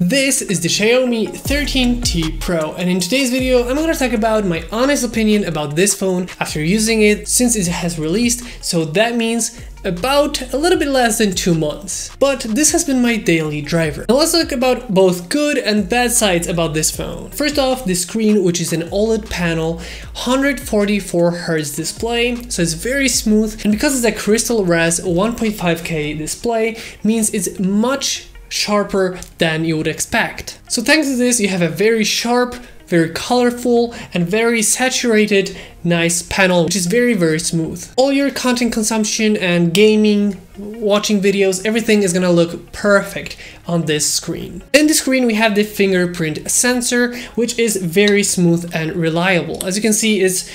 This is the Xiaomi 13T Pro, and in today's video I'm going to talk about my honest opinion about this phone after using it since it has released, so that means about a little bit less than 2 months. But this has been my daily driver. Now let's talk about both good and bad sides about this phone. First off, the screen, which is an OLED panel, 144Hz display, so it's very smooth, and because it's a Crystal Res 1.5K display, means it's much sharper than you would expect. So thanks to this, you have a very sharp, very colorful, and very saturated, nice panel, which is very, very smooth. All your content consumption and gaming, watching videos, everything is gonna look perfect on this screen. In the screen, we have the fingerprint sensor, which is very smooth and reliable. As you can see, it's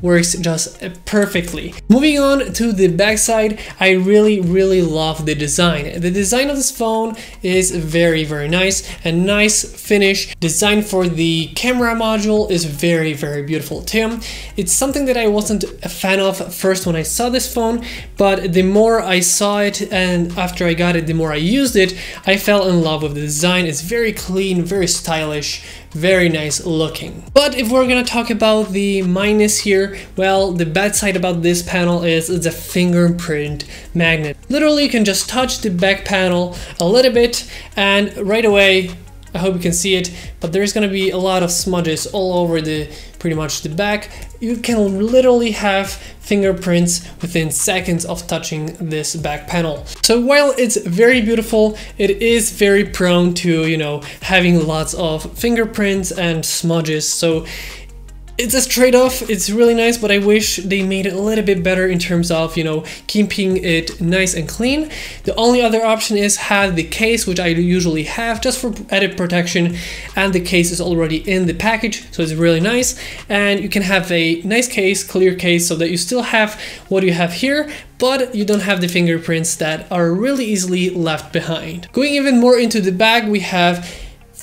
works just perfectly. Moving on to the backside, I really love the design. The design of this phone is very nice. A nice finish. Design for the camera module is very beautiful too. It's something that I wasn't a fan of first when I saw this phone, but the more I saw it and after I got it, the more I used it, I fell in love with the design. It's very clean, very stylish, very nice looking. But if we're gonna talk about the minus here, well, the bad side about this panel is it's a fingerprint magnet. Literally, you can just touch the back panel a little bit and right away, I hope you can see it, but there's gonna be a lot of smudges all over the pretty much the back. You can literally have fingerprints within seconds of touching this back panel. So while it's very beautiful, it is very prone to, you know, having lots of fingerprints and smudges. So it's a trade-off, it's really nice, but I wish they made it a little bit better in terms of, you know, keeping it nice and clean. The only other option is have the case, which I usually have just for added protection, and the case is already in the package, so it's really nice. And you can have a nice case, clear case, so that you still have what you have here, but you don't have the fingerprints that are really easily left behind. Going even more into the bag, we have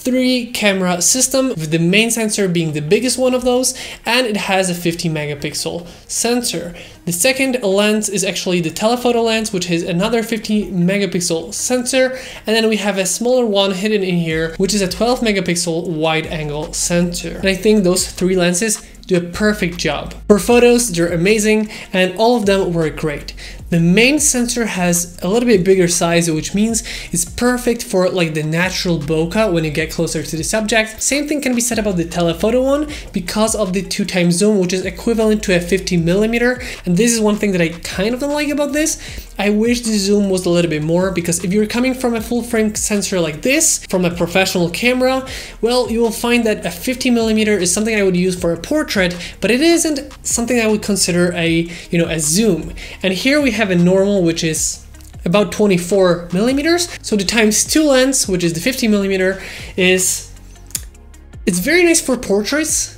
3-camera system, with the main sensor being the biggest one of those, and it has a 50-megapixel sensor. The second lens is actually the telephoto lens, which is another 50-megapixel sensor, and then we have a smaller one hidden in here, which is a 12-megapixel wide-angle sensor. And I think those 3 lenses do a perfect job. For photos, they're amazing, and all of them work great. The main sensor has a little bit bigger size, which means it's perfect for like the natural bokeh when you get closer to the subject. Same thing can be said about the telephoto one because of the 2x zoom, which is equivalent to a 50mm. And this is one thing that I kind of don't like about this. I wish the zoom was a little bit more, because if you're coming from a full frame sensor like this, from a professional camera, well, you will find that a 50mm is something I would use for a portrait, but it isn't something I would consider a, you know, a zoom. And here we have a normal, which is about 24mm. So the x2 lens, which is the 50mm, it's very nice for portraits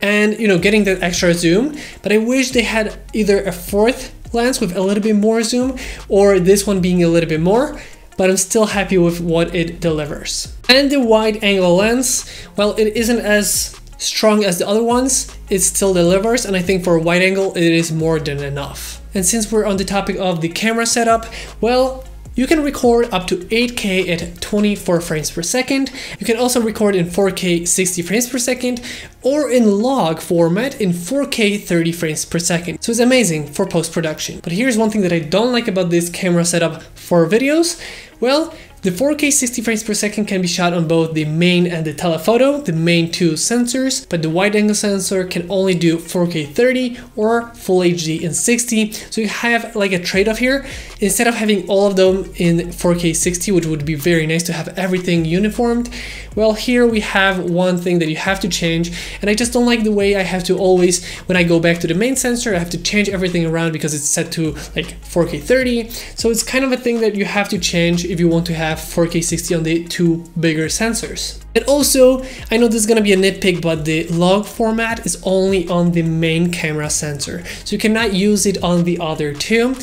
and, you know, getting that extra zoom, but I wish they had either a 4th lens with a little bit more zoom or this one being a little bit more, but I'm still happy with what it delivers. And the wide angle lens, well, it isn't as strong as the other ones, it still delivers, and I think for a wide angle it is more than enough. And since we're on the topic of the camera setup, well, you can record up to 8K at 24 frames per second. You can also record in 4K 60 frames per second, or in log format in 4K 30 frames per second. So it's amazing for post-production. But here's one thing that I don't like about this camera setup for videos. Well, the 4K 60 frames per second can be shot on both the main and the telephoto, the main 2 sensors, but the wide angle sensor can only do 4K 30 or full HD in 60. So you have like a trade-off here. Instead of having all of them in 4K 60, which would be very nice to have everything uniformed, well, here we have one thing that you have to change, and I just don't like the way I have to always, when I go back to the main sensor, I have to change everything around because it's set to like 4K 30. So it's kind of a thing that you have to change if you want to have 4K 60 on the 2 bigger sensors. And also, I know this is gonna be a nitpick, but the log format is only on the main camera sensor, so you cannot use it on the other 2,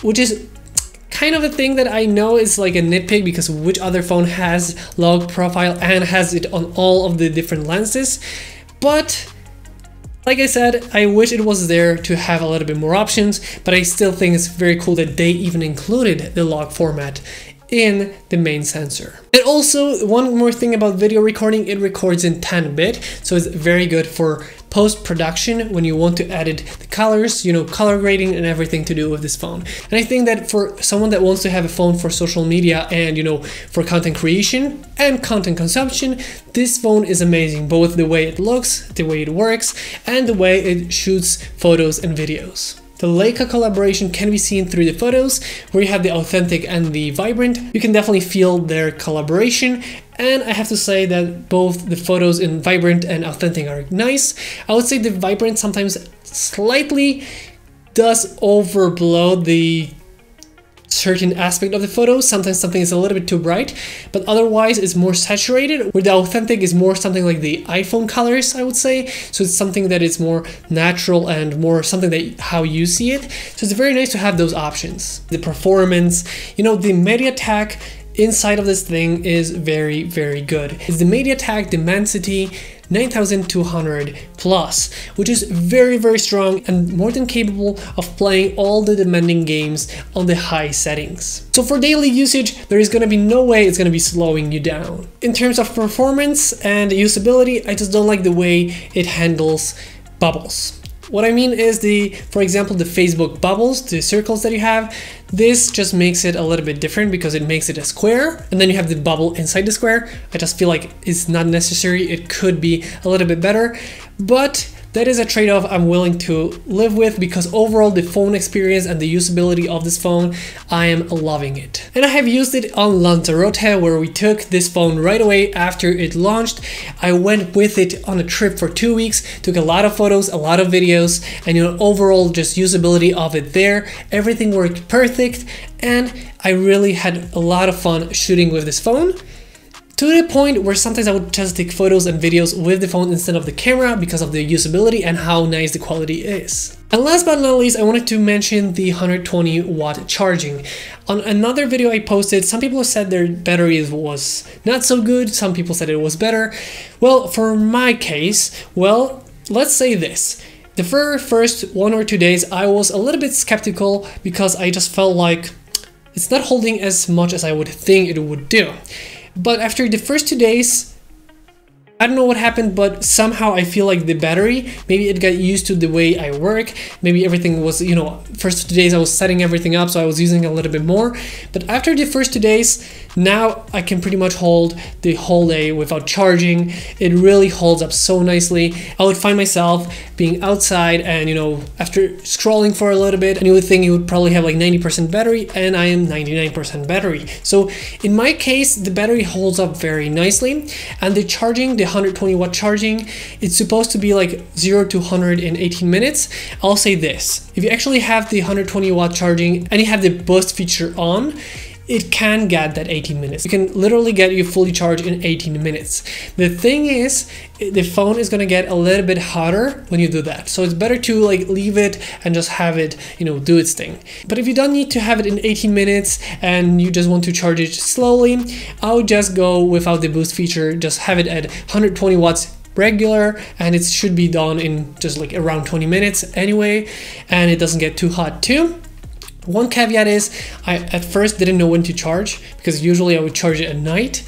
which is kind of a thing that I know is like a nitpick, because which other phone has log profile and has it on all of the different lenses. But like I said, I wish it was there to have a little bit more options, but I still think it's very cool that they even included the log format in the main sensor. And also, one more thing about video recording, it records in 10-bit, so it's very good for post-production when you want to edit the colors, you know, color grading and everything to do with this phone. And I think that for someone that wants to have a phone for social media and, you know, for content creation and content consumption, this phone is amazing, both the way it looks, the way it works, and the way it shoots photos and videos. The Leica collaboration can be seen through the photos, where you have the authentic and the vibrant. You can definitely feel their collaboration, and I have to say that both the photos in vibrant and authentic are nice. I would say the vibrant sometimes slightly does overblow the certain aspect of the photo. Sometimes something is a little bit too bright, but otherwise it's more saturated, where the authentic is more something like the iPhone colors, I would say. So it's something that is more natural and more something that how you see it. So it's very nice to have those options. The performance, you know, the MediaTek inside of this thing is very, very good. It's the MediaTek Dimensity 9200 Plus, which is very, very strong and more than capable of playing all the demanding games on the high settings. So for daily usage, there is going to be no way it's going to be slowing you down. In terms of performance and usability, I just don't like the way it handles bubbles. What I mean is for example, the Facebook bubbles, the circles that you have, this just makes it a little bit different because it makes it a square, and then you have the bubble inside the square. I just feel like it's not necessary. It could be a little bit better, but that is a trade-off I'm willing to live with, because overall the phone experience and the usability of this phone, I am loving it. And I have used it on Lanzarote, where we took this phone right away after it launched. I went with it on a trip for 2 weeks, took a lot of photos, a lot of videos, and you know, overall just usability of it there. Everything worked perfect, and I really had a lot of fun shooting with this phone. To the point where sometimes I would just take photos and videos with the phone instead of the camera because of the usability and how nice the quality is. And last but not least, I wanted to mention the 120-watt charging. On another video I posted, some people said their battery was not so good, some people said it was better. Well, for my case, well, let's say this. The very first 1 or 2 days, I was a little bit skeptical because I just felt like it's not holding as much as I would think it would do. But after the first 2 days, I don't know what happened, but somehow I feel like the battery, maybe it got used to the way I work. Maybe everything was, you know, first 2 days I was setting everything up, so I was using a little bit more. But after the first 2 days, now I can pretty much hold the whole day without charging. It really holds up so nicely. I would find myself being outside and, you know, after scrolling for a little bit, and you would think you would probably have like 90% battery, and I am 99% battery. So in my case, the battery holds up very nicely, and the charging, the 120-watt charging, it's supposed to be like 0 to 100 in 18 minutes. I'll say this, if you actually have the 120-watt charging and you have the burst feature on, it can get that 18 minutes. You can literally get you fully charged in 18 minutes. The thing is, the phone is gonna get a little bit hotter when you do that. So it's better to like leave it and just have it, you know, do its thing. But if you don't need to have it in 18 minutes and you just want to charge it slowly, I would just go without the boost feature, just have it at 120 watts regular, and it should be done in just like around 20 minutes anyway, and it doesn't get too hot too. One caveat is, I at first didn't know when to charge, because usually I would charge it at night,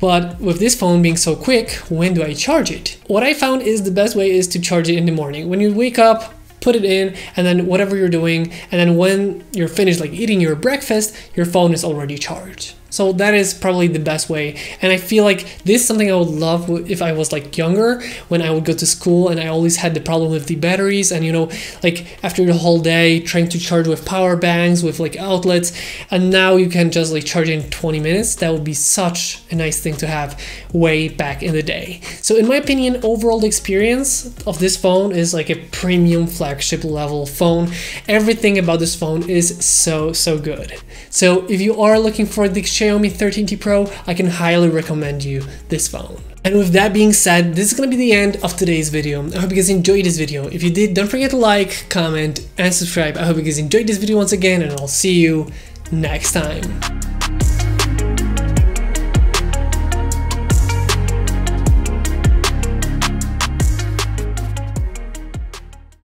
but with this phone being so quick, when do I charge it? What I found is the best way is to charge it in the morning. When you wake up, put it in, and then whatever you're doing, and then when you're finished like eating your breakfast, your phone is already charged. So that is probably the best way, and I feel like this is something I would love if I was like younger, when I would go to school and I always had the problem with the batteries, and you know, like after the whole day trying to charge with power banks, with like outlets, and now you can just like charge in 20 minutes. That would be such a nice thing to have way back in the day. So in my opinion, overall the experience of this phone is like a premium flagship level phone. Everything about this phone is so good. So if you are looking for the Xiaomi 13T Pro, I can highly recommend you this phone. And with that being said, this is gonna be the end of today's video. I hope you guys enjoyed this video. If you did, don't forget to like, comment, and subscribe. I hope you guys enjoyed this video once again, and I'll see you next time.